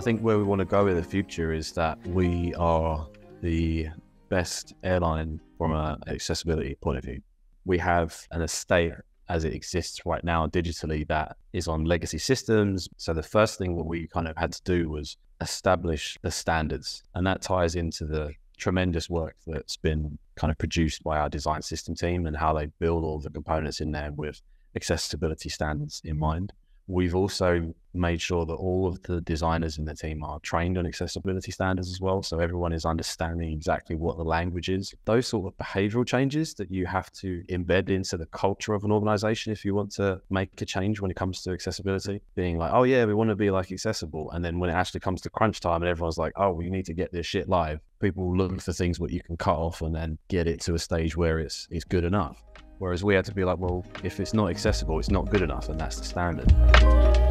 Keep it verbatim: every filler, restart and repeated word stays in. I think where we want to go in the future is that we are the best airline from an accessibility point of view. We have an estate as it exists right now digitally that is on legacy systems. So the first thing what we kind of had to do was establish the standards, and that ties into the tremendous work that's been kind of produced by our design system team and how they build all the components in there with accessibility standards in mind. We've also made sure that all of the designers in the team are trained on accessibility standards as well. So everyone is understanding exactly what the language is. Those sort of behavioral changes that you have to embed into the culture of an organization if you want to make a change when it comes to accessibility, being like, oh yeah, we want to be like accessible. And then when it actually comes to crunch time and everyone's like, oh, we need to get this shit live. People look for things what you can cut off and then get it to a stage where it's, it's good enough. Whereas we had to be like, well, if it's not accessible, it's not good enough, and that's the standard.